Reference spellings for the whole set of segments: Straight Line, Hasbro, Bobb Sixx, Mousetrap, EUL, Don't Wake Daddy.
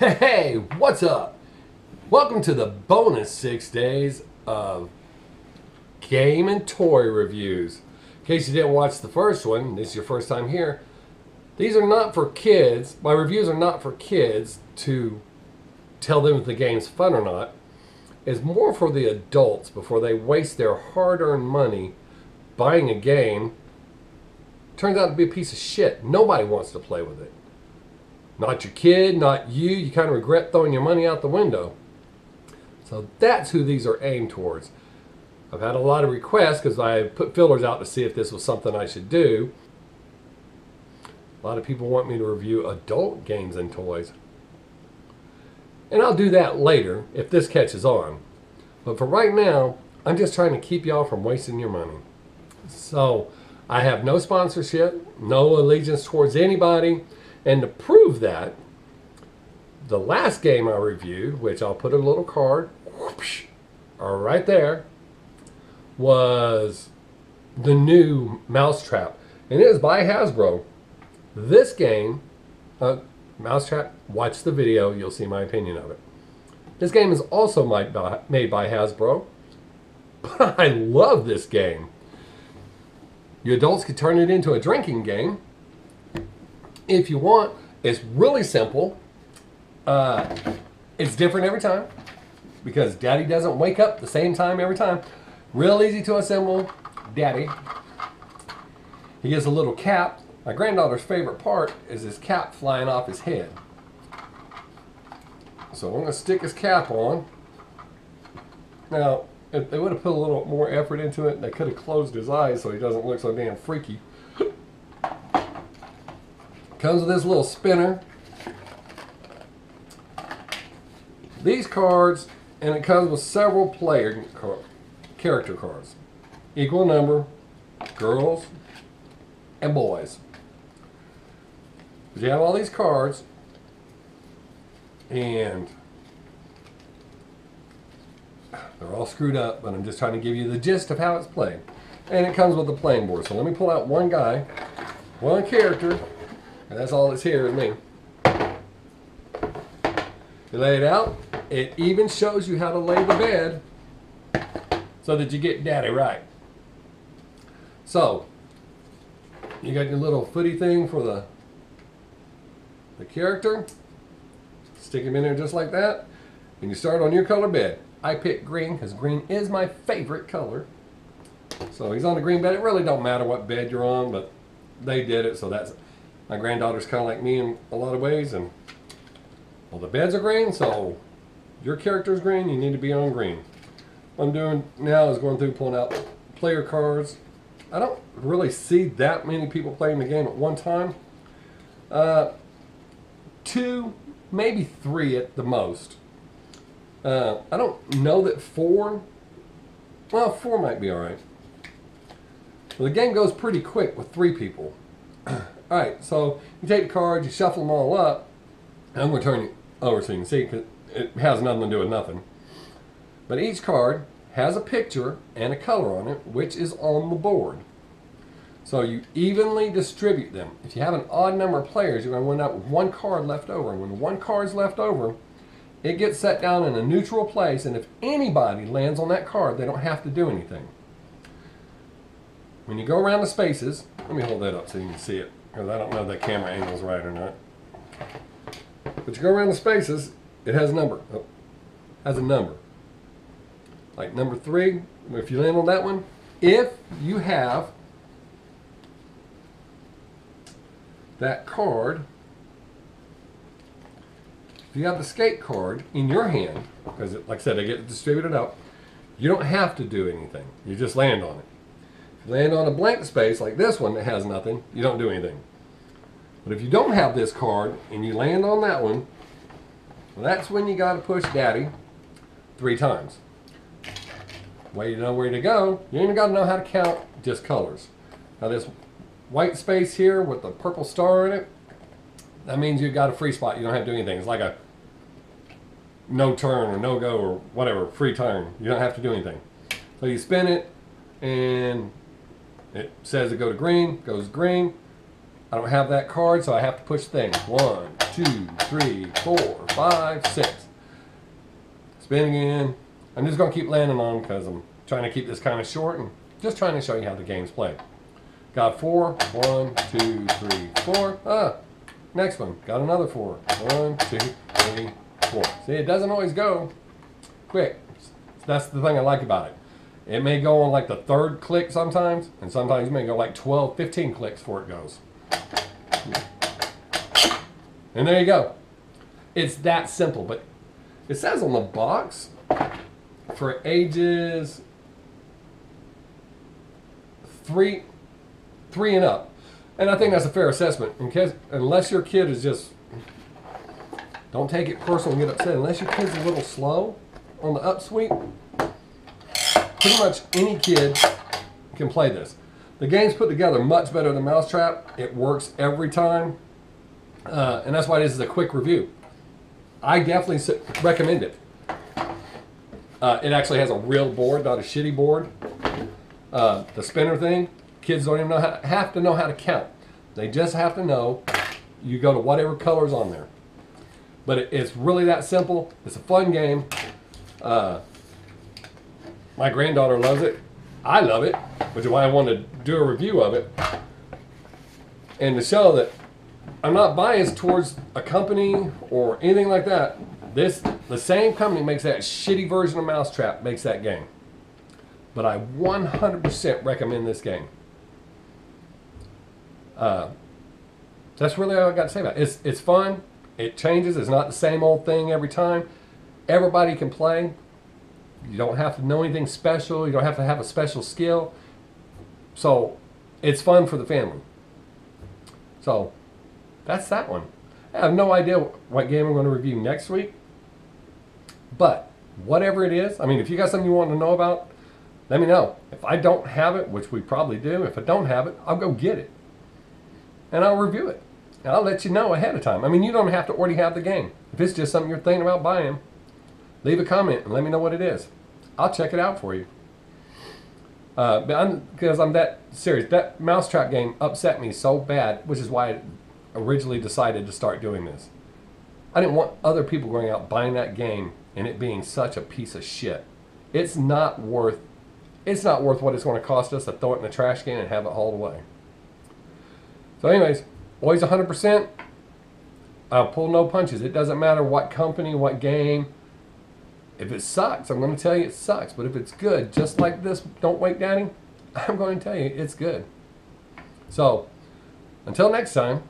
Hey, what's up? Welcome to the bonus 6 days of game and toy reviews. In case you didn't watch the first one, this is your first time here, these are not for kids. My reviews are not for kids to tell them if the game's fun or not. It's more for the adults before they waste their hard-earned money buying a game. Turns out to be a piece of shit. Nobody wants to play with it. Not your kid, not you. You kind of regret throwing your money out the window. So that's who these are aimed towards. I've had a lot of requests because I put fillers out to see if this was something I should do. A lot of people want me to review adult games and toys. And I'll do that later if this catches on. But for right now, I'm just trying to keep y'all from wasting your money. So I have no sponsorship, no allegiance towards anybody. And to prove that, the last game I reviewed, which I'll put a little card right there, was the new Mousetrap. And it is by Hasbro. This game, Mousetrap, watch the video, you'll see my opinion of it. This game is also made by Hasbro, but I love this game. You adults could turn it into a drinking game if you want. It's really simple. It's different every time because Daddy doesn't wake up the same time every time. Real easy to assemble. Daddy, he gets a little cap. My granddaughter's favorite part is his cap flying off his head. So I'm going to stick his cap on. Now, if they would have put a little more effort into it, they could have closed his eyes so he doesn't look so damn freaky. Comes with this little spinner, these cards, and it comes with several player character cards, equal number, girls and boys. You have all these cards, and they're all screwed up, but I'm just trying to give you the gist of how it's played. And it comes with a playing board. So let me pull out one guy, one character. And that's all that's here is me. You lay it out. It even shows you how to lay the bed so that you get Daddy right. So you got your little footy thing for the character. Stick him in there just like that. And you start on your color bed. I picked green because green is my favorite color. So he's on the green bed. It really don't matter what bed you're on, but they did it, so that's it. My granddaughter's kind of like me in a lot of ways, and well, the beds are green, so your character's green, you need to be on green. What I'm doing now is going through pulling out player cards. I don't really see that many people playing the game at one time. Two, maybe three at the most. I don't know that four, well, four might be all right. Well, the game goes pretty quick with three people. Alright, so you take the cards, you shuffle them all up, and I'm going to turn it over so you can see, because it has nothing to do with nothing. But each card has a picture and a color on it, which is on the board. So you evenly distribute them. If you have an odd number of players, you're going to wind up with one card left over. And when one card's left over, it gets set down in a neutral place, and if anybody lands on that card, they don't have to do anything. When you go around the spaces, let me hold that up so you can see it, because I don't know if that camera angle's right or not. But you go around the spaces, it has a number. Oh, has a number. Like number 3, if you land on that one, if you have that card, if you have the skate card in your hand, because like I said, they get distributed out, you don't have to do anything. You just land on it. Land on a blank space like this one that has nothing, you don't do anything. But if you don't have this card and you land on that one, well, that's when you got to push Daddy 3 times. Way you know where to go, you ain't got to know how to count, just colors. Now this white space here with the purple star in it, that means you've got a free spot. You don't have to do anything. It's like a no turn or no go or whatever, free turn. You don't have to do anything. So you spin it and it says to go to green, goes green. I don't have that card, so I have to push things. One, two, three, four, five, six. Spin again. I'm just going to keep landing on because I'm trying to keep this kind of short and just trying to show you how the game's played. Got four. One, two, three, four. Ah, next one. Got another four. One, two, three, four. See, it doesn't always go quick. That's the thing I like about it. It may go on like the third click sometimes, and sometimes it may go like 12, 15 clicks before it goes. And there you go. It's that simple, but it says on the box for ages three and up. And I think that's a fair assessment. In case, unless your kid is just, don't take it personal and get upset, unless your kid's a little slow on the upsweep, pretty much any kid can play this. The game's put together much better than Mousetrap. It works every time. And that's why this is a quick review. I definitely recommend it. It actually has a real board, not a shitty board. The spinner thing, kids don't even know how to, have to know how to count. They just have to know you go to whatever color's on there. But it's really that simple. It's a fun game. My granddaughter loves it. I love it, which is why I wanted to do a review of it. And to show that I'm not biased towards a company or anything like that. The same company makes that shitty version of Mousetrap, makes that game. But I 100% recommend this game. That's really all I got to say about it. It's fun. It changes. It's not the same old thing every time. Everybody can play. You don't have to know anything special. You don't have to have a special skill. So, it's fun for the family. So, that's that one. I have no idea what game I'm going to review next week. But, whatever it is, I mean, if you got something you want to know about, let me know. If I don't have it, which we probably do, if I don't have it, I'll go get it. And I'll review it. And I'll let you know ahead of time. I mean, you don't have to already have the game. If it's just something you're thinking about buying, leave a comment and let me know what it is. I'll check it out for you. Because I'm that serious. That Mousetrap game upset me so bad, which is why I originally decided to start doing this. I didn't want other people going out buying that game and it being such a piece of shit. It's not worth what it's going to cost us to throw it in the trash can and have it hauled away. So anyways, always 100%. I'll pull no punches. It doesn't matter what company, what game. If it sucks, I'm going to tell you it sucks. But if it's good, just like this Don't Wake Daddy, I'm going to tell you it's good. So, until next time,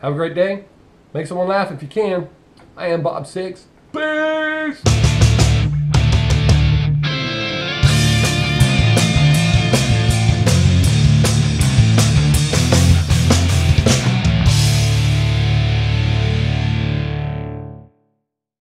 have a great day. Make someone laugh if you can. I am Bobb Sixx. Peace!